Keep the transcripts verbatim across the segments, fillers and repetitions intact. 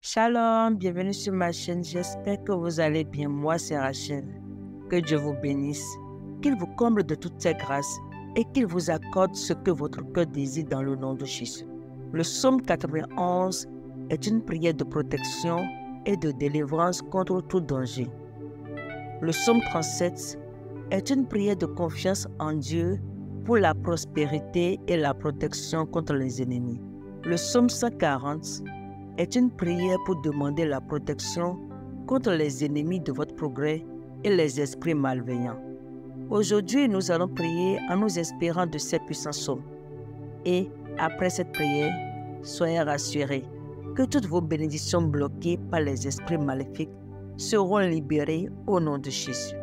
Shalom, bienvenue sur ma chaîne, j'espère que vous allez bien, moi c'est Rachel. Que Dieu vous bénisse, qu'il vous comble de toutes ses grâces et qu'il vous accorde ce que votre cœur désire dans le nom de Jésus. Le psaume quatre-vingt-onze est une prière de protection et de délivrance contre tout danger. Le psaume trente-sept est une prière de confiance en Dieu pour la prospérité et la protection contre les ennemis. Le psaume cent quarante est une prière pour demander la protection contre les ennemis de votre progrès et les esprits malveillants. Aujourd'hui, nous allons prier en nous inspirant de ces puissants psaumes. Et après cette prière, soyez rassurés que toutes vos bénédictions bloquées par les esprits maléfiques seront libérées au nom de Jésus.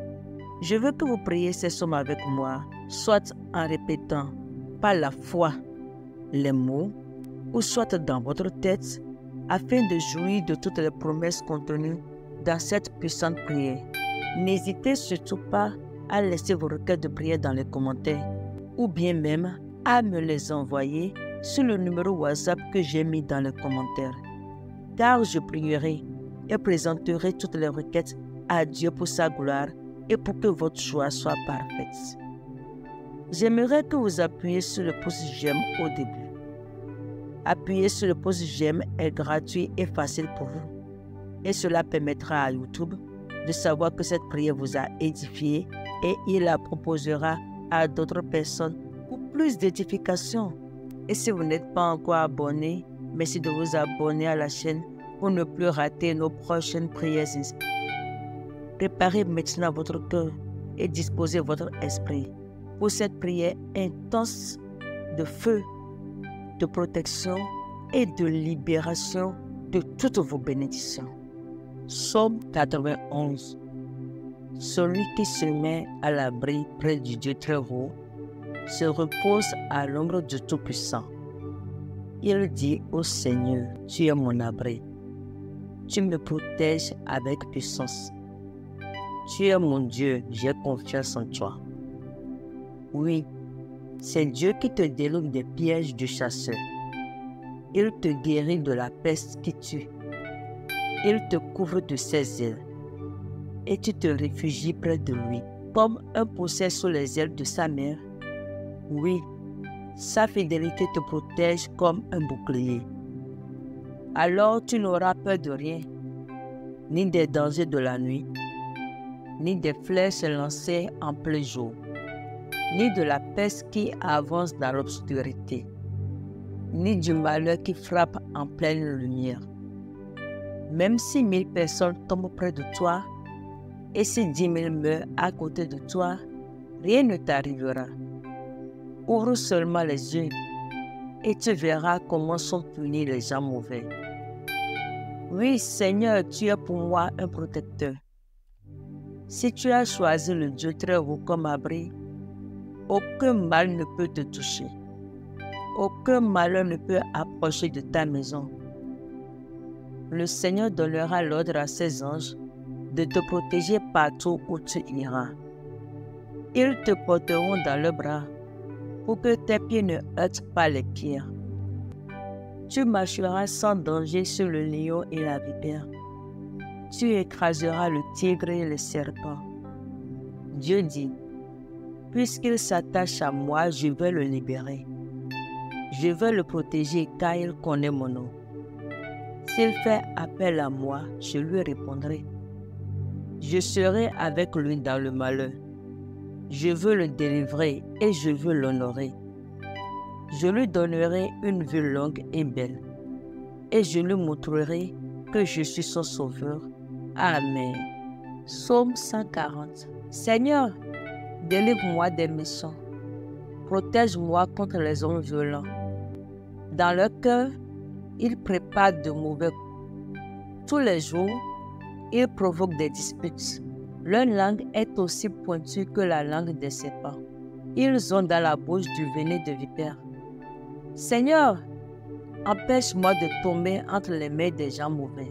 Je veux que vous priez ces psaumes avec moi, soit en répétant par la foi les mots, ou soit dans votre tête, afin de jouir de toutes les promesses contenues dans cette puissante prière. N'hésitez surtout pas à laisser vos requêtes de prière dans les commentaires ou bien même à me les envoyer sur le numéro WhatsApp que j'ai mis dans les commentaires. Car je prierai et présenterai toutes les requêtes à Dieu pour sa gloire et pour que votre joie soit parfaite. J'aimerais que vous appuyiez sur le pouce j'aime au début. Appuyez sur le pouce j'aime est gratuit et facile pour vous. Et cela permettra à YouTube de savoir que cette prière vous a édifié et il la proposera à d'autres personnes pour plus d'édification. Et si vous n'êtes pas encore abonné, merci de vous abonner à la chaîne pour ne plus rater nos prochaines prières inspirantes. Préparez maintenant votre cœur et disposez votre esprit pour cette prière intense de feu, de protection et de libération de toutes vos bénédictions. Psaume quatre-vingt-onze. Celui qui se met à l'abri près du Dieu très haut se repose à l'ombre du Tout-Puissant. Il dit au Seigneur, tu es mon abri. Tu me protèges avec puissance. Tu es mon Dieu, j'ai confiance en toi. Oui, c'est Dieu qui te délivre des pièges du chasseur. Il te guérit de la peste qui tue. Il te couvre de ses ailes. Et tu te réfugies près de lui, comme un poucet sous les ailes de sa mère. Oui, sa fidélité te protège comme un bouclier. Alors tu n'auras peur de rien, ni des dangers de la nuit, ni des flèches lancées en plein jour, ni de la peste qui avance dans l'obscurité, ni du malheur qui frappe en pleine lumière. Même si mille personnes tombent près de toi, et si dix mille meurent à côté de toi, rien ne t'arrivera. Ouvre seulement les yeux, et tu verras comment sont punis les gens mauvais. Oui, Seigneur, tu es pour moi un protecteur. Si tu as choisi le Dieu très haut comme abri, aucun mal ne peut te toucher. Aucun malheur ne peut approcher de ta maison. Le Seigneur donnera l'ordre à ses anges de te protéger partout où tu iras. Ils te porteront dans leurs bras pour que tes pieds ne heurtent pas les pierres. Tu marcheras sans danger sur le lion et la vipère. Tu écraseras le tigre et le serpent. Dieu dit, puisqu'il s'attache à moi, je vais le libérer. Je vais le protéger car il connaît mon nom. S'il fait appel à moi, je lui répondrai. Je serai avec lui dans le malheur. Je veux le délivrer et je veux l'honorer. Je lui donnerai une vie longue et belle. Et je lui montrerai que je suis son sauveur. Amen. Psaume cent quarante. Seigneur, délivre-moi des méchants. Protège-moi contre les hommes violents. Dans leur cœur, ils préparent de mauvais coups. Tous les jours, ils provoquent des disputes. Leur langue est aussi pointue que la langue des serpents. Ils ont dans la bouche du venin de vipère. Seigneur, empêche-moi de tomber entre les mains des gens mauvais.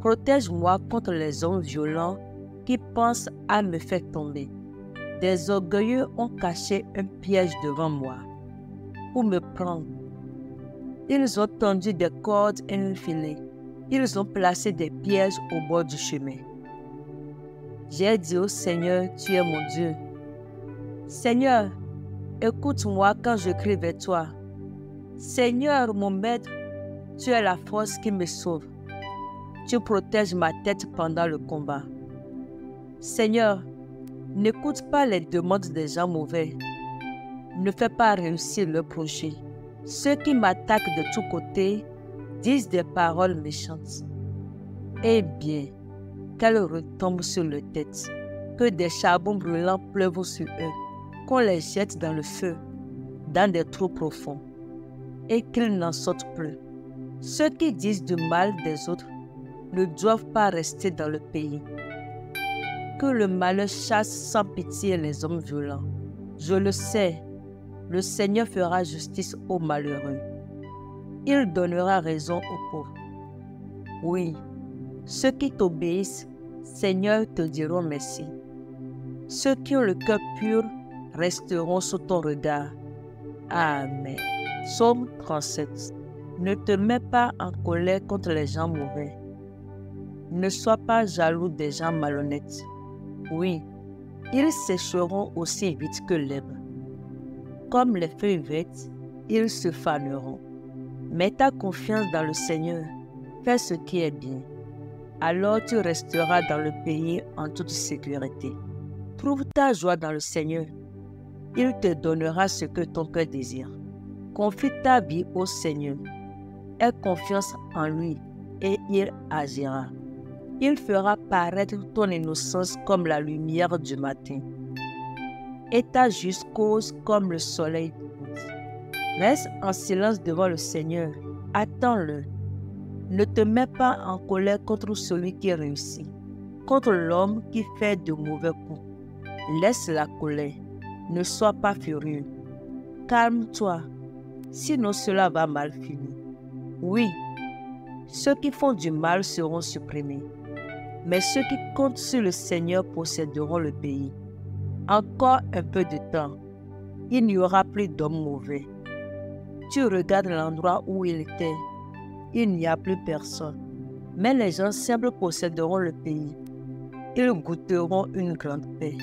Protège-moi contre les hommes violents qui pensent à me faire tomber. Des orgueilleux ont caché un piège devant moi pour me prendre. Ils ont tendu des cordes et un filet. ils ont placé des pièges au bord du chemin. J'ai dit au Seigneur, tu es mon Dieu. Seigneur, écoute-moi quand je crie vers toi. Seigneur, mon maître, tu es la force qui me sauve. Tu protèges ma tête pendant le combat. Seigneur, n'écoute pas les demandes des gens mauvais. Ne fais pas réussir leur projet. Ceux qui m'attaquent de tous côtés disent des paroles méchantes. Eh bien, qu'elles retombent sur leur tête, que des charbons brûlants pleuvent sur eux, qu'on les jette dans le feu, dans des trous profonds, et qu'ils n'en sortent plus. Ceux qui disent du mal des autres ne doivent pas rester dans le pays. Que le malheur chasse sans pitié les hommes violents. Je le sais, le Seigneur fera justice aux malheureux. Il donnera raison aux pauvres. Oui, ceux qui t'obéissent, Seigneur, te diront merci. Ceux qui ont le cœur pur resteront sous ton regard. Amen. Psaume trente-sept. Ne te mets pas en colère contre les gens mauvais. Ne sois pas jaloux des gens malhonnêtes. Oui, ils sécheront aussi vite que l'herbe. Comme les feuilles vertes, ils se faneront. Mets ta confiance dans le Seigneur. Fais ce qui est bien. Alors tu resteras dans le pays en toute sécurité. Trouve ta joie dans le Seigneur. Il te donnera ce que ton cœur désire. Confie ta vie au Seigneur. Aie confiance en lui et il agira. Il fera paraître ton innocence comme la lumière du matin et ta juste cause comme le soleil du midi. Reste en silence devant le Seigneur. Attends-le. Ne te mets pas en colère contre celui qui réussit, contre l'homme qui fait de mauvais coups. Laisse la colère. Ne sois pas furieux. Calme-toi, sinon cela va mal finir. Oui, ceux qui font du mal seront supprimés. Mais ceux qui comptent sur le Seigneur posséderont le pays. Encore un peu de temps, il n'y aura plus d'hommes mauvais. Tu regardes l'endroit où il était, il n'y a plus personne. Mais les gens simples posséderont le pays. Ils goûteront une grande paix.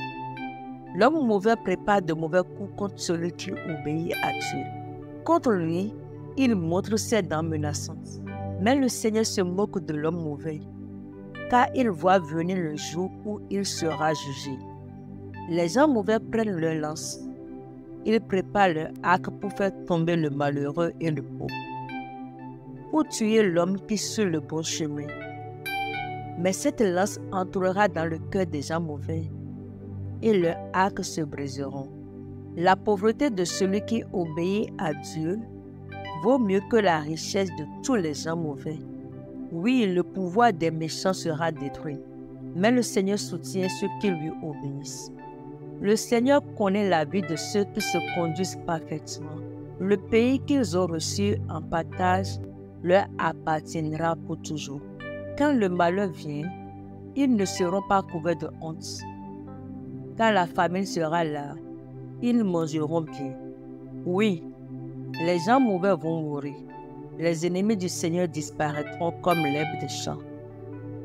L'homme mauvais prépare de mauvais coups contre celui qui obéit à Dieu. Contre lui, il montre ses dents menaçantes. Mais le Seigneur se moque de l'homme mauvais, car il voit venir le jour où il sera jugé. Les gens mauvais prennent leur lance. Ils préparent leur arc pour faire tomber le malheureux et le pauvre, pour tuer l'homme qui suit le bon chemin. Mais cette lance entrera dans le cœur des gens mauvais, et leurs arcs se briseront. La pauvreté de celui qui obéit à Dieu vaut mieux que la richesse de tous les gens mauvais. Oui, le pouvoir des méchants sera détruit, mais le Seigneur soutient ceux qui lui obéissent. Le Seigneur connaît la vie de ceux qui se conduisent parfaitement. Le pays qu'ils ont reçu en partage leur appartiendra pour toujours. Quand le malheur vient, ils ne seront pas couverts de honte. Quand la famine sera là, ils mangeront bien. Oui, les gens mauvais vont mourir. Les ennemis du Seigneur disparaîtront comme l'herbe des champs.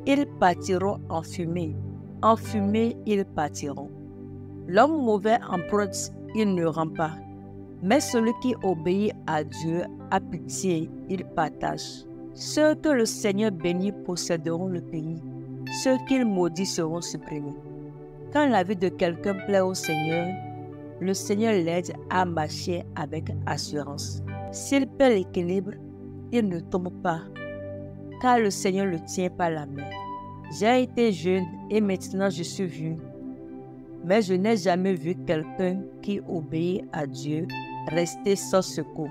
Ils partiront en fumée. En fumée, ils partiront. L'homme mauvais emprunte, il ne rend pas. Mais celui qui obéit à Dieu a pitié, il partage. Ceux que le Seigneur bénit posséderont le pays. Ceux qu'il maudit seront supprimés. Quand la vie de quelqu'un plaît au Seigneur, le Seigneur l'aide à marcher avec assurance. S'il perd l'équilibre, il ne tombe pas, car le Seigneur le tient par la main. J'ai été jeune et maintenant je suis vieux, mais je n'ai jamais vu quelqu'un qui obéit à Dieu rester sans secours.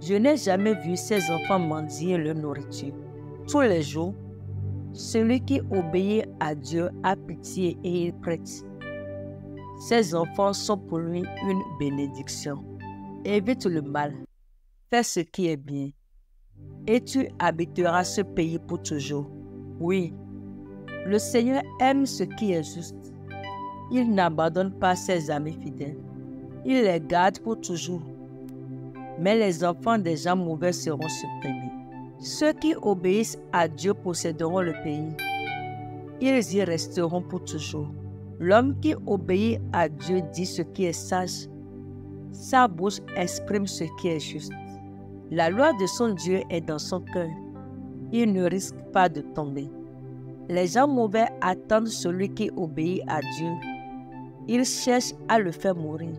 Je n'ai jamais vu ses enfants mendier leur nourriture. Tous les jours, celui qui obéit à Dieu a pitié et il prête. Ses enfants sont pour lui une bénédiction. Évite le mal, fais ce qui est bien, et tu habiteras ce pays pour toujours. Oui, le Seigneur aime ce qui est juste. Il n'abandonne pas ses amis fidèles. Il les garde pour toujours. Mais les enfants des gens mauvais seront supprimés. Ceux qui obéissent à Dieu posséderont le pays. Ils y resteront pour toujours. L'homme qui obéit à Dieu dit ce qui est sage. Sa bouche exprime ce qui est juste. La loi de son Dieu est dans son cœur. Il ne risque pas de tomber. Les gens mauvais attendent celui qui obéit à Dieu. Ils cherchent à le faire mourir.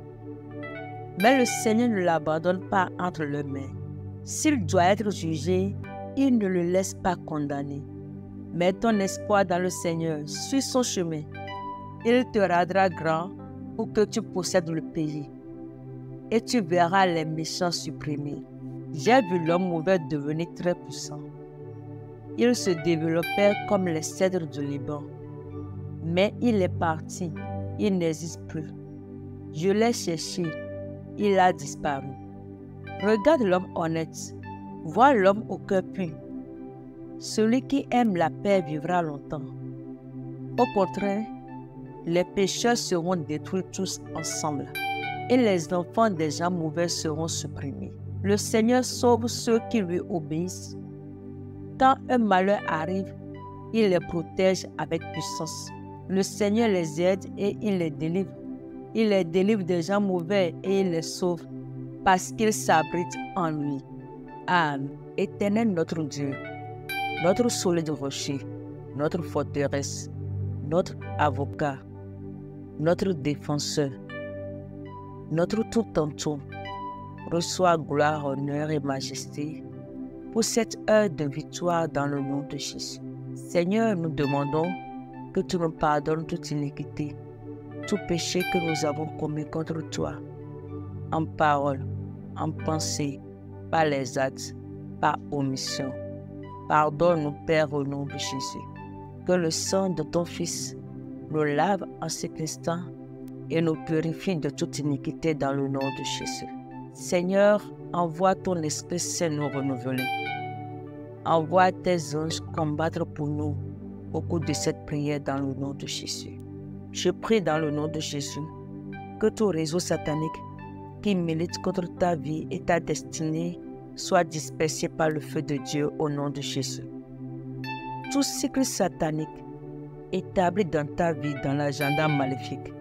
Mais le Seigneur ne l'abandonne pas entre leurs mains. S'il doit être jugé, il ne le laisse pas condamner. Mets ton espoir dans le Seigneur, suis son chemin. Il te rendra grand pour que tu possèdes le pays. Et tu verras les méchants supprimés. J'ai vu l'homme mauvais devenir très puissant. Il se développait comme les cèdres du Liban. Mais il est parti, il n'existe plus. Je l'ai cherché, il a disparu. Regarde l'homme honnête, vois l'homme au cœur pur. Celui qui aime la paix vivra longtemps. Au contraire, les pécheurs seront détruits tous ensemble, et les enfants des gens mauvais seront supprimés. Le Seigneur sauve ceux qui lui obéissent. Quand un malheur arrive, il les protège avec puissance. Le Seigneur les aide et il les délivre. Il les délivre des gens mauvais et il les sauve parce qu'ils s'abritent en lui. Âme, éternel notre Dieu, notre solide rocher, notre forteresse, notre avocat, notre défenseur, notre tout en tout, reçois gloire, honneur et majesté pour cette heure de victoire dans le nom de Jésus. Seigneur, nous demandons que tu nous pardonnes toute iniquité, tout péché que nous avons commis contre toi, en parole, en pensée, par les actes, par omission. Pardonne-nous, Père, au nom de Jésus. Que le sang de ton Fils nous lave en cet instant et nous purifie de toute iniquité dans le nom de Jésus. Seigneur, envoie ton Esprit Saint nous renouveler. Envoie tes anges combattre pour nous au cours de cette prière dans le nom de Jésus. Je prie dans le nom de Jésus que tout réseau satanique qui milite contre ta vie et ta destinée soit dispersé par le feu de Dieu au nom de Jésus. Tout cycle satanique établi dans ta vie, dans l'agenda maléfique,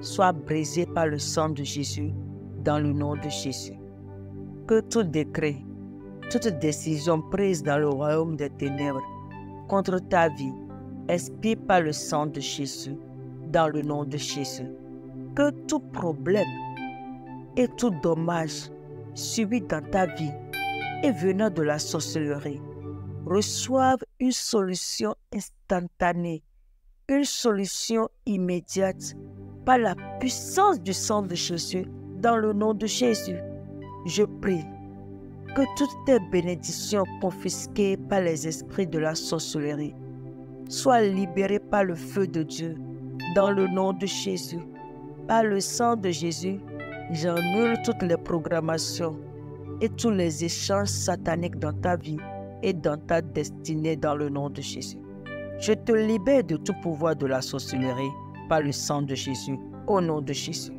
soit brisé par le sang de Jésus dans le nom de Jésus. Que tout décret, toute décision prise dans le royaume des ténèbres contre ta vie expire par le sang de Jésus dans le nom de Jésus. Que tout problème et tout dommage subi dans ta vie et venant de la sorcellerie reçoivent une solution instantanée, une solution immédiate par la puissance du sang de Jésus dans le nom de Jésus. Je prie que toutes tes bénédictions confisquées par les esprits de la sorcellerie soient libérées par le feu de Dieu dans le nom de Jésus. Par le sang de Jésus, j'annule toutes les programmations et tous les échanges sataniques dans ta vie et dans ta destinée dans le nom de Jésus. Je te libère de tout pouvoir de la sorcellerie par le sang de Jésus, au nom de Jésus.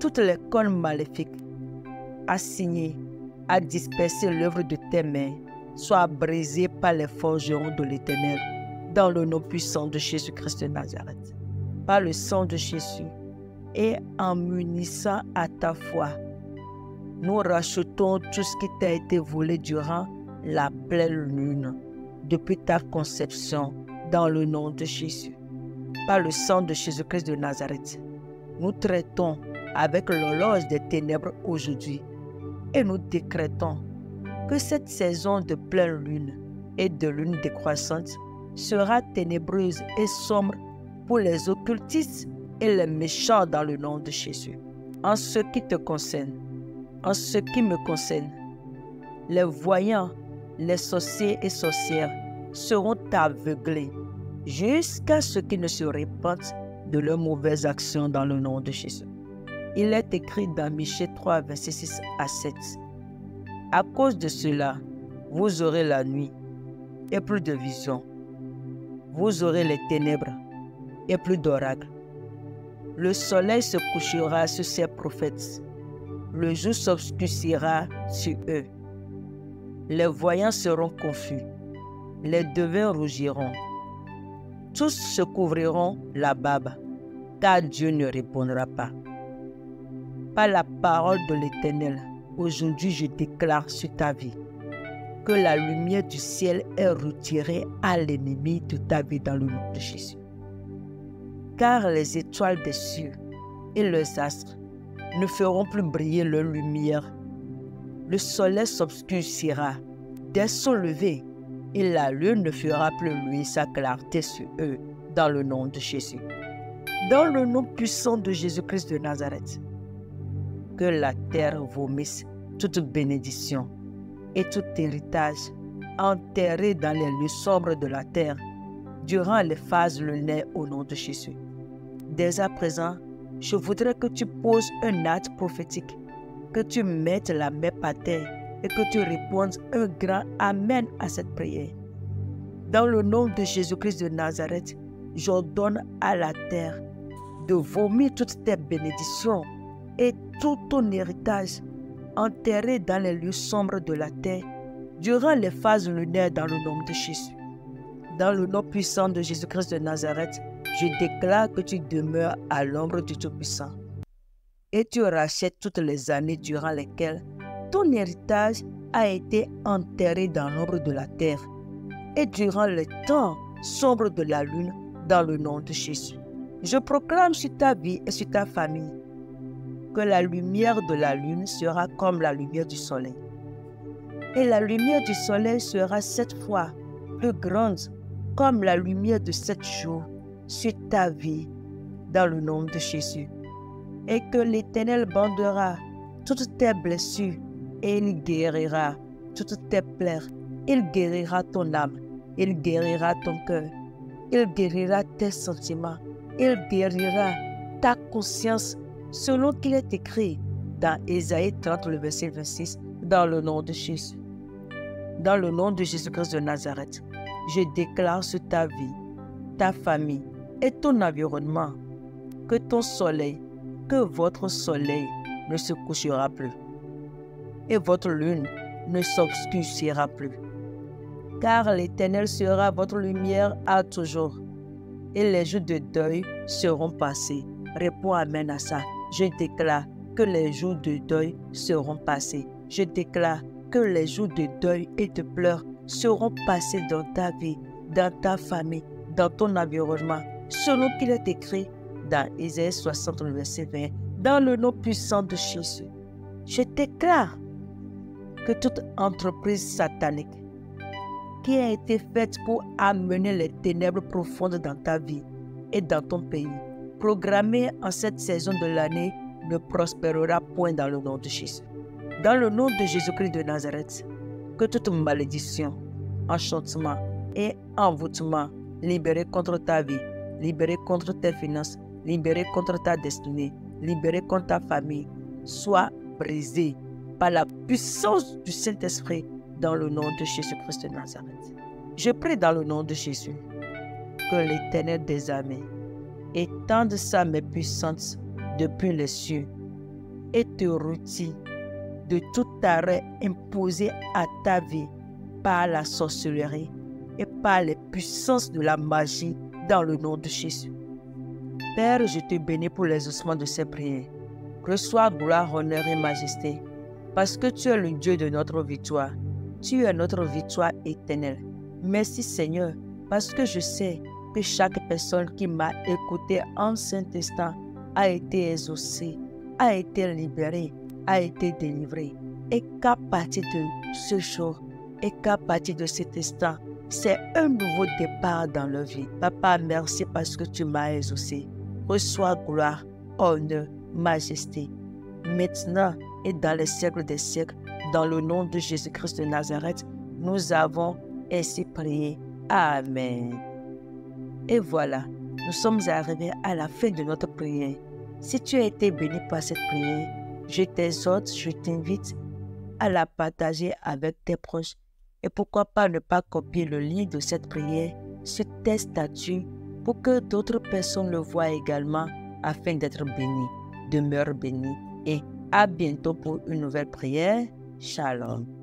Toutes les colles maléfiques assignées à disperser l'œuvre de tes mains soient brisées par les forgerons de l'Éternel dans le nom puissant de Jésus-Christ de Nazareth. Par le sang de Jésus et en munissant à ta foi, nous rachetons tout ce qui t'a été volé durant la pleine lune depuis ta conception dans le nom de Jésus. Par le sang de Jésus-Christ de Nazareth, nous traitons avec l'horloge des ténèbres aujourd'hui et nous décrétons que cette saison de pleine lune et de lune décroissante sera ténébreuse et sombre pour les occultistes et les méchants dans le nom de Jésus. En ce qui te concerne, en ce qui me concerne, les voyants, les sorciers et sorcières seront aveuglés jusqu'à ce qu'ils ne se répandent de leurs mauvaises actions dans le nom de Jésus. Il est écrit dans Michée trois, verset six à sept. À cause de cela, vous aurez la nuit et plus de visions. Vous aurez les ténèbres et plus d'oracles. Le soleil se couchera sur ses prophètes. Le jour s'obscurcira sur eux. Les voyants seront confus, les devins rougiront. Tous se couvriront la barbe, car Dieu ne répondra pas. Par la parole de l'Éternel, aujourd'hui je déclare sur ta vie que la lumière du ciel est retirée à l'ennemi de ta vie dans le nom de Jésus. Car les étoiles des cieux et leurs astres ne feront plus briller leur lumière. Le soleil s'obscurcira dès son lever et la lune ne fera plus luire sa clarté sur eux dans le nom de Jésus. Dans le nom puissant de Jésus-Christ de Nazareth, que la terre vomisse toute bénédiction et tout héritage enterré dans les lieux sombres de la terre durant les phases lunaires au nom de Jésus. Dès à présent, je voudrais que tu poses un acte prophétique, que tu mettes la main par terre et que tu répondes un grand Amen à cette prière. Dans le nom de Jésus-Christ de Nazareth, j'ordonne à la terre de vomir toutes tes bénédictions et tout ton héritage enterré dans les lieux sombres de la terre durant les phases lunaires dans le nom de Jésus. Dans le nom puissant de Jésus-Christ de Nazareth, je déclare que tu demeures à l'ombre du Tout-Puissant. Et tu rachètes toutes les années durant lesquelles ton héritage a été enterré dans l'ombre de la terre et durant le temps sombre de la lune dans le nom de Jésus. Je proclame sur ta vie et sur ta famille que la lumière de la lune sera comme la lumière du soleil. Et la lumière du soleil sera sept fois plus grande comme la lumière de sept jours sur ta vie dans le nom de Jésus. Et que l'Éternel bandera toutes tes blessures et il guérira toutes tes plaies. Il guérira ton âme, il guérira ton cœur, il guérira tes sentiments, il guérira ta conscience selon qu'il est écrit dans Ésaïe trente, le verset vingt-six, dans le nom de Jésus. Dans le nom de Jésus-Christ de Nazareth, je déclare sur ta vie, ta famille et ton environnement que ton soleil, que votre soleil ne se couchera plus et votre lune ne s'obscurcira plus. Car l'Éternel sera votre lumière à toujours et les jours de deuil seront passés. Réponds Amen à ça. Je déclare que les jours de deuil seront passés. Je déclare que les jours de deuil et de pleurs seront passés dans ta vie, dans ta famille, dans ton environnement, selon qu'il est écrit dans Ésaïe soixante, verset vingt, dans le nom puissant de Jésus. Je déclare que toute entreprise satanique qui a été faite pour amener les ténèbres profondes dans ta vie et dans ton pays, programmée en cette saison de l'année, ne prospérera point dans le nom de Jésus. Dans le nom de Jésus-Christ de Nazareth, que toute malédiction, enchantement et envoûtement libérés contre ta vie, libérés contre tes finances, libérés contre ta destinée, libérés contre ta famille, soit brisés par la puissance du Saint-Esprit dans le nom de Jésus-Christ de Nazareth. Je prie dans le nom de Jésus que l'Éternel des armées étende sa main puissante depuis les cieux et te rôtit de tout arrêt imposé à ta vie par la sorcellerie et par les puissances de la magie dans le nom de Jésus. Père, je te bénis pour les ossements de ces prières. Reçois gloire, honneur et majesté, parce que tu es le Dieu de notre victoire. Tu es notre victoire éternelle. Merci Seigneur, parce que je sais que chaque personne qui m'a écouté en cet instant a été exaucée, a été libérée, a été délivrée. Et qu'à partir de ce jour, et qu'à partir de cet instant, c'est un nouveau départ dans leur vie. Papa, merci parce que tu m'as exaucé. Reçois gloire, honneur, majesté, maintenant et dans les siècles des siècles. Dans le nom de Jésus-Christ de Nazareth, nous avons ainsi prié. Amen. Et voilà, nous sommes arrivés à la fin de notre prière. Si tu as été béni par cette prière, je t'exhorte, je t'invite à la partager avec tes proches. Et pourquoi pas ne pas copier le lien de cette prière sur tes statuts pour que d'autres personnes le voient également afin d'être bénies. Demeure bénie et à bientôt pour une nouvelle prière. Shalom.